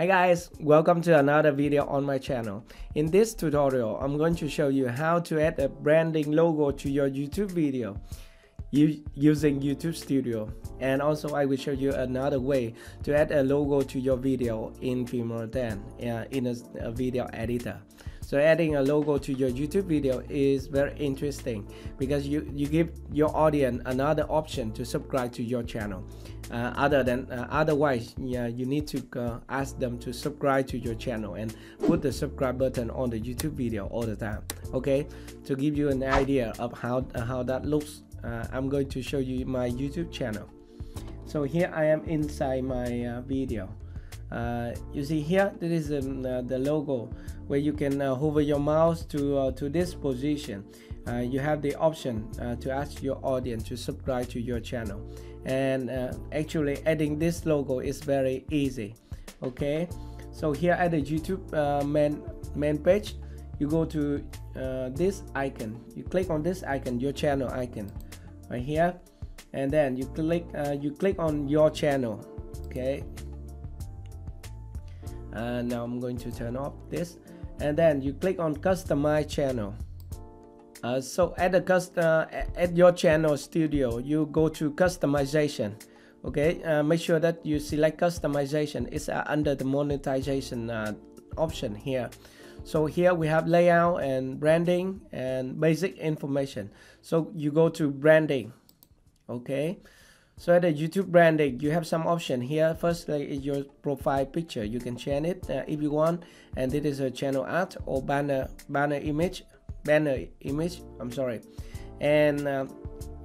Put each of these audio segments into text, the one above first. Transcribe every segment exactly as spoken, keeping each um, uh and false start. Hi guys, welcome to another video on my channel. In this tutorial, I'm going to show you how to add a branding logo to your YouTube video using YouTube Studio. And also I will show you another way to add a logo to your video in Filmora ten uh, in a, a video editor. So adding a logo to your YouTube video is very interesting because you, you give your audience another option to subscribe to your channel. Uh, other than uh, otherwise, yeah, you need to uh, ask them to subscribe to your channel and put the subscribe button on the YouTube video all the time. Okay, to give you an idea of how uh, how that looks, uh, I'm going to show you my YouTube channel. So here I am inside my uh, video. Uh, you see here, this is um, uh, the logo where you can uh, hover your mouse to uh, to this position. Uh, you have the option uh, to ask your audience to subscribe to your channel, and uh, actually adding this logo is very easy. Okay, so here at the YouTube uh, main main page, you go to uh, this icon. You click on this icon, your channel icon, right here, and then you click uh, you click on your channel. Okay. Uh, now I'm going to turn off this, and then you click on customize channel. Uh, so at the custom uh, at your channel studio, you go to customization. Okay, uh, make sure that you select customization. It's uh, under the monetization uh, option here. So here we have layout and branding and basic information. So you go to branding. Okay. So at the YouTube branding, you have some option here. Firstly, is your profile picture. You can change it uh, if you want, and this is a channel art or banner banner image, banner image. I'm sorry. And uh,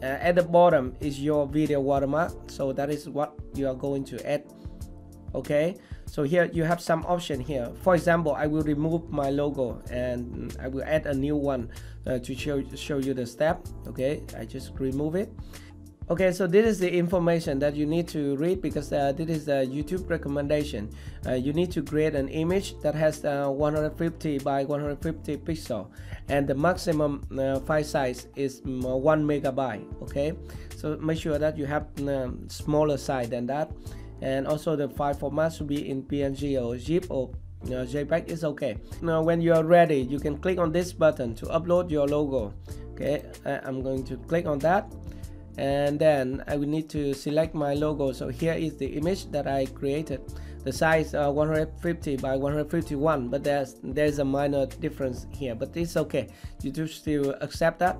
uh, at the bottom is your video watermark. So that is what you are going to add. Okay. So here you have some option here. For example, I will remove my logo and I will add a new one uh, to show show you the step. Okay. I just remove it. Okay, so this is the information that you need to read because uh, this is the YouTube recommendation. Uh, you need to create an image that has uh, one hundred fifty by one hundred fifty pixel, and the maximum uh, file size is one megabyte. Okay, so make sure that you have um, smaller size than that, and also the file format should be in P N G or zip or uh, JPEG is okay. Now, when you are ready, you can click on this button to upload your logo. Okay, uh, I'm going to click on that. And then I will need to select my logo. So here is the image that I created. The size uh, one hundred fifty by one hundred fifty-one, but there's there's a minor difference here, but it's okay. YouTube still accept that.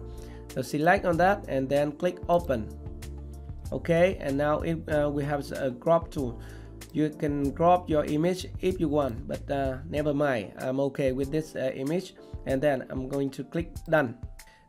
So select on that and then click open. Okay, and now it, uh, we have a crop tool. You can crop your image if you want, but uh, never mind. I'm okay with this uh, image, and then I'm going to click done.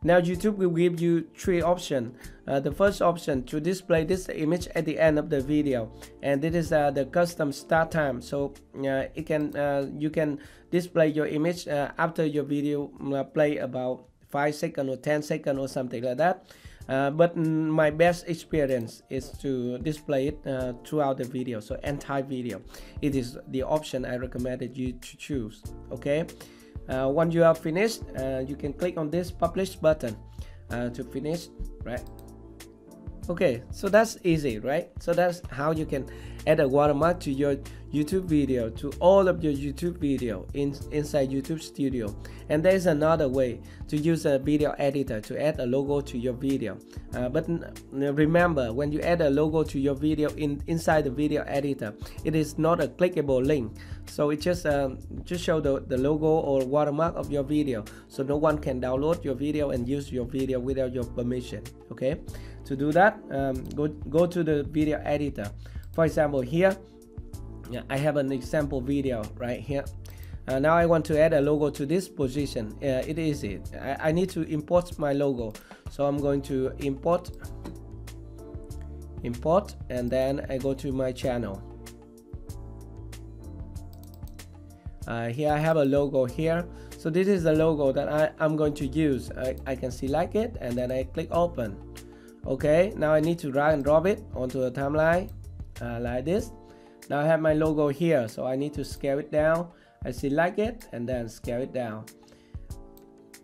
Now YouTube will give you three options. Uh, the first option to display this image at the end of the video, and this is uh, the custom start time. So uh, it can uh, you can display your image uh, after your video uh, play about five seconds or ten seconds or something like that. Uh, but my best experience is to display it uh, throughout the video, so entire video. It is the option I recommended you to choose. Okay. Uh, once you are finished, uh, you can click on this publish button uh, to finish, right? Okay, so that's easy, right? So that's how you can add a watermark to your YouTube video, to all of your YouTube video in, inside YouTube Studio. And there's another way to use a video editor to add a logo to your video. Uh, but remember, when you add a logo to your video in inside the video editor, it is not a clickable link. So it just um, just show the, the logo or watermark of your video. So no one can download your video and use your video without your permission. Okay. To do that, um, go, go to the video editor. For example, here I have an example video right here. Uh, now I want to add a logo to this position. Uh, it is it. I, I need to import my logo. So I'm going to import, import, and then I go to my channel. Uh, here I have a logo here. So this is the logo that I, I'm going to use. I, I can select it and then I click open. Okay, now I need to drag and drop it onto a timeline. Uh, like this. Now I have my logo here, so I need to scale it down. I select it and then scale it down.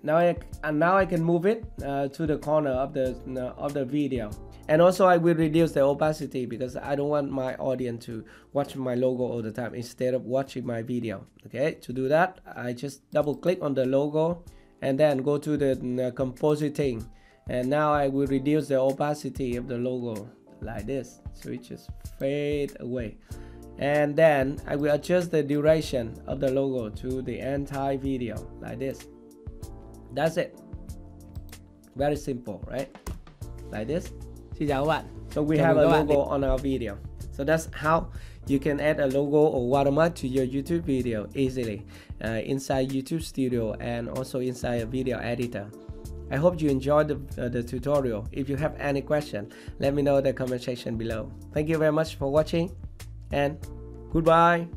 Now I and now I can move it uh, to the corner of the uh, of the video, And also I will reduce the opacity because I don't want my audience to watch my logo all the time instead of watching my video. Okay, to do that, I just double click on the logo and then go to the uh, compositing. And now I will reduce the opacity of the logo like this, so it just fade away. And then I will adjust the duration of the logo to the entire video like this. That's it. Very simple, right? Like this. Xin chào các bạn. So we have a logo on our video. So that's how you can add a logo or watermark to your YouTube video easily uh, inside YouTube Studio and also inside a video editor. I hope you enjoyed the, uh, the tutorial. If you have any question, let me know in the comment section below. Thank you very much for watching and goodbye.